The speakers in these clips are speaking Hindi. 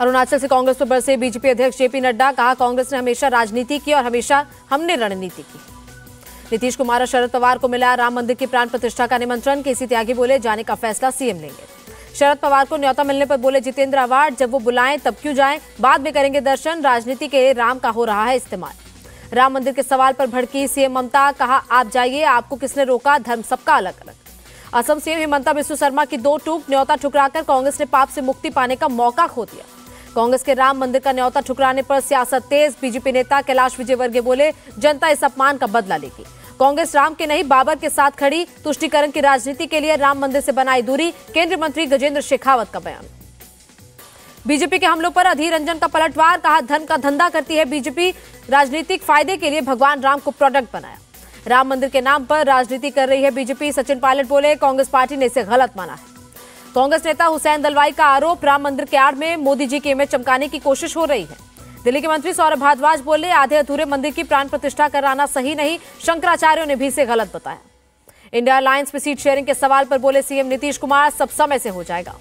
अरुणाचल से कांग्रेस पर बरसे बीजेपी अध्यक्ष जेपी नड्डा, कहा कांग्रेस ने हमेशा राजनीति की और हमेशा हमने रणनीति की। नीतीश कुमार और शरद पवार को मिला राम मंदिर की प्राण प्रतिष्ठा का निमंत्रण, केसी त्यागी बोले जाने का फैसला सीएम लेंगे। शरद पवार को न्योता मिलने पर बोले जितेंद्र आव्हाड, जब वो बुलाएं तब क्यों जाएं, बाद में करेंगे दर्शन, राजनीति के राम का हो रहा है इस्तेमाल। राम मंदिर के सवाल पर भड़की सीएम ममता, कहा आप जाइए, आपको किसने रोका, धर्म सबका अलग अलग। असम सीएम हिमंता बिश्व शर्मा की दो टूक, न्योता ठुकराकर कांग्रेस ने पाप से मुक्ति पाने का मौका खो दिया। कांग्रेस के राम मंदिर का न्योता ठुकराने पर सियासत तेज, बीजेपी नेता कैलाश विजयवर्गीय बोले जनता इस अपमान का बदला लेगी, कांग्रेस राम के नहीं बाबर के साथ खड़ी, तुष्टिकरण की राजनीति के लिए राम मंदिर से बनाई दूरी, केंद्रीय मंत्री गजेंद्र शेखावत का बयान। बीजेपी के हमलों पर अधीर रंजन का पलटवार, कहा धन का धंधा करती है बीजेपी, राजनीतिक फायदे के लिए भगवान राम को प्रोडक्ट बनाया, राम मंदिर के नाम पर राजनीति कर रही है बीजेपी। सचिन पायलट बोले कांग्रेस पार्टी ने इसे गलत माना है। कांग्रेस नेता हुसैन दलवाई का आरोप, राम मंदिर के आड़ में मोदी जी की इमेज चमकाने की कोशिश हो रही है। दिल्ली के मंत्री सौरभ भारद्वाज बोले आधे अधूरे मंदिर की प्राण प्रतिष्ठा कराना सही नहीं, शंकराचार्यों ने भी इसे गलत बताया। इंडिया अलायंस में सीट शेयरिंग के सवाल पर बोले सीएम नीतीश कुमार सब समय से हो जाएगा।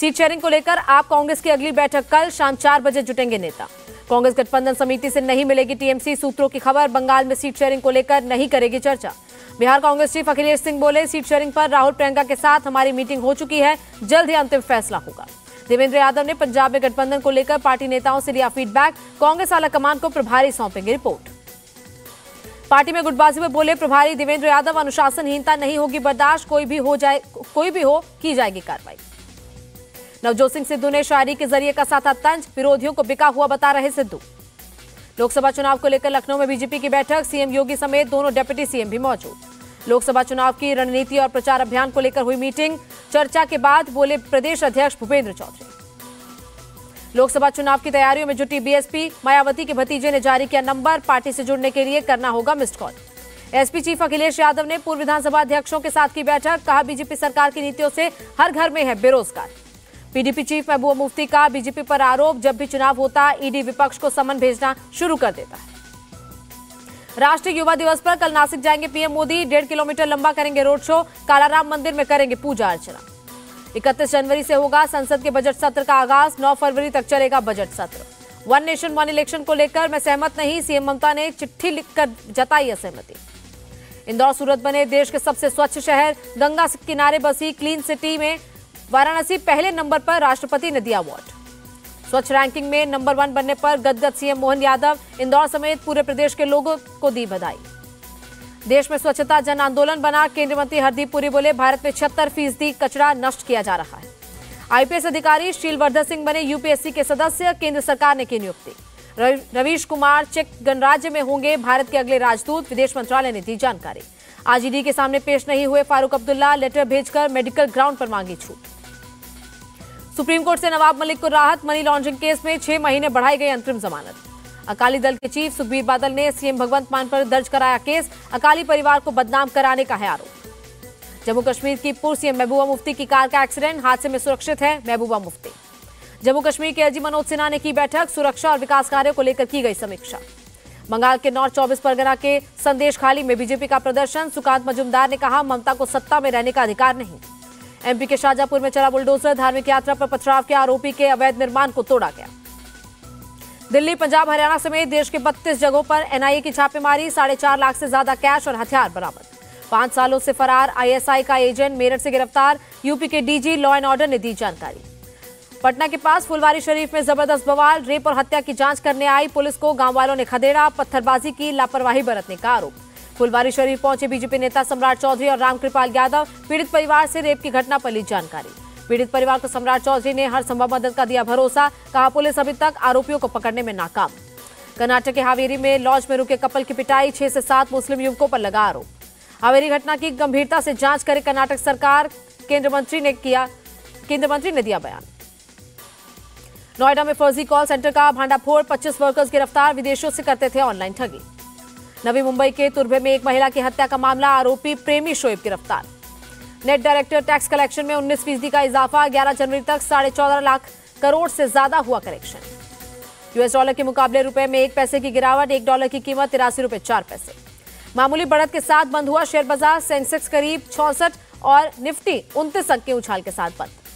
सीट शेयरिंग को लेकर आप कांग्रेस की अगली बैठक कल शाम 4 बजे जुटेंगे नेता। कांग्रेस गठबंधन समिति से नहीं मिलेगी टीएमसी, सूत्रों की खबर, बंगाल में सीट शेयरिंग को लेकर नहीं करेगी चर्चा। बिहार कांग्रेस चीफ अखिलेश सिंह बोले सीट शेयरिंग पर राहुल प्रियंका के साथ हमारी मीटिंग हो चुकी है, जल्द ही अंतिम फैसला होगा। देवेंद्र यादव ने पंजाब में गठबंधन को लेकर पार्टी नेताओं से लिया फीडबैक, कांग्रेस आलाकमान को प्रभारी सौंपेंगे रिपोर्ट। पार्टी में गुटबाजी पर बोले प्रभारी देवेंद्र यादव, अनुशासनहीनता नहीं होगी बर्दाश्त, कोई भी हो की जाएगी कार्रवाई। नवजोत सिंह सिद्धू ने शायरी के जरिए कसा था तंज, विरोधियों को बिका हुआ बता रहे सिद्धू। लोकसभा चुनाव को लेकर लखनऊ में बीजेपी की बैठक, सीएम योगी समेत दोनों डिप्टी सीएम भी मौजूद। लोकसभा चुनाव की रणनीति और प्रचार अभियान को लेकर हुई मीटिंग, चर्चा के बाद बोले प्रदेश अध्यक्ष भूपेंद्र चौधरी। लोकसभा चुनाव की तैयारियों में जुटी बीएसपी, मायावती के भतीजे ने जारी किया नंबर, पार्टी से जुड़ने के लिए करना होगा missed call. SP chief Akhilesh Yadav ने पूर्व विधानसभा अध्यक्षों के साथ की बैठक, कहा बीजेपी सरकार की नीतियों से हर घर में है बेरोजगार। पीडीपी चीफ महबूबा मुफ्ती का बीजेपी पर आरोप, जब भी चुनाव होता है ईडी विपक्ष को समन भेजना शुरू कर देता है। राष्ट्रीय युवा दिवस पर कल नासिक जाएंगे पीएम मोदी, 1.5 किलोमीटर लंबा करेंगे रोड शो, कालाराम मंदिर में करेंगे पूजा अर्चना। 31 जनवरी से होगा संसद के बजट सत्र का आगाज, 9 फरवरी तक चलेगा बजट सत्र। वन नेशन वन इलेक्शन को लेकर मैं सहमत नहीं, सीएम ममता ने चिट्ठी लिखकर जताई असहमति। इंदौर सूरत बने देश के सबसे स्वच्छ शहर, गंगा किनारे बसी क्लीन सिटी में वाराणसी पहले नंबर पर, राष्ट्रपति ने दिया अवार्ड। स्वच्छ रैंकिंग में नंबर 1 बनने पर गदगद सीएम मोहन यादव, इंदौर समेत पूरे प्रदेश के लोगों को दी बधाई। देश में स्वच्छता जन आंदोलन बना, केंद्रीय मंत्री हरदीप पुरी बोले भारत में 76% कचरा नष्ट किया जा रहा है। आईपीएस अधिकारी शीलवर्धन सिंह बने यूपीएससी के सदस्य, केंद्र सरकार ने की नियुक्ति। रवीश कुमार चेक गणराज्य में होंगे भारत के अगले राजदूत, विदेश मंत्रालय ने दी जानकारी। आज ईडी के सामने पेश नहीं हुए फारूक अब्दुल्ला, लेटर भेजकर मेडिकल ग्राउंड पर मांगी छूट। सुप्रीम कोर्ट से नवाब मलिक को राहत, मनी लॉन्ड्रिंग केस में 6 महीने बढ़ाई गई अंतरिम जमानत। अकाली दल के चीफ सुखबीर बादल ने सीएम भगवंत मान पर दर्ज कराया केस, अकाली परिवार को बदनाम कराने का है आरोप। जम्मू कश्मीर की पूर्व सीएम महबूबा मुफ्ती की कार का एक्सीडेंट, हादसे में सुरक्षित है महबूबा मुफ्ती। जम्मू कश्मीर के अजय मनोज सिन्हा ने की बैठक, सुरक्षा और विकास कार्यों को लेकर की गई समीक्षा। बंगाल के नॉर्थ 24 परगना के संदेश खाली में बीजेपी का प्रदर्शन, सुकांत मजूमदार ने कहा ममता को सत्ता में रहने का अधिकार नहीं। एमपी के शाहजहापुर में चला बुलडोजर, धार्मिक यात्रा पर पथराव के आरोपी के अवैध निर्माण को तोड़ा गया। दिल्ली पंजाब हरियाणा समेत देश के 32 जगहों पर एनआईए की छापेमारी, 4.5 लाख से ज्यादा कैश और हथियार बरामद। 5 सालों से फरार आईएसआई का एजेंट मेरठ से गिरफ्तार, यूपी के डीजी लॉ एंड ऑर्डर ने दी जानकारी। पटना के पास फुलवारी शरीफ में जबरदस्त बवाल, रेप और हत्या की जांच करने आई पुलिस को गांव वालों ने खदेड़ा, पत्थरबाजी की लापरवाही बरतने का आरोप। फुलवारी शरीफ पहुंचे बीजेपी नेता सम्राट चौधरी और रामकृपाल यादव, पीड़ित परिवार से रेप की घटना पर ली जानकारी। पीड़ित परिवार को सम्राट चौधरी ने हर संभव मदद का दिया भरोसा, कहा पुलिस अभी तक आरोपियों को पकड़ने में नाकाम। कर्नाटक के हावेरी में लॉज में रुके कपल की पिटाई, 6 से 7 मुस्लिम युवकों पर लगा आरोप। हावेरी घटना की गंभीरता से जांच करे कर्नाटक सरकार, केंद्रीय मंत्री ने दिया बयान। नोएडा में फर्जी कॉल सेंटर का भांडाफोड़, 25 वर्कर्स गिरफ्तार, विदेशों से करते थे ऑनलाइन ठगी। नवी मुंबई के तुर्भे में एक महिला की हत्या का मामला, आरोपी प्रेमी शोएब गिरफ्तार। नेट डायरेक्टर टैक्स कलेक्शन में 19% का इजाफा, 11 जनवरी तक 14.5 लाख करोड़ से ज्यादा हुआ कलेक्शन। यूएस डॉलर के मुकाबले रुपए में 1 पैसे की गिरावट, $1 की कीमत 83 रुपए 4 पैसे। मामूली बढ़त के साथ बंद हुआ शेयर बाजार, सेंसेक्स करीब 66 और निफ्टी 29 अंक के उछाल के साथ बंद।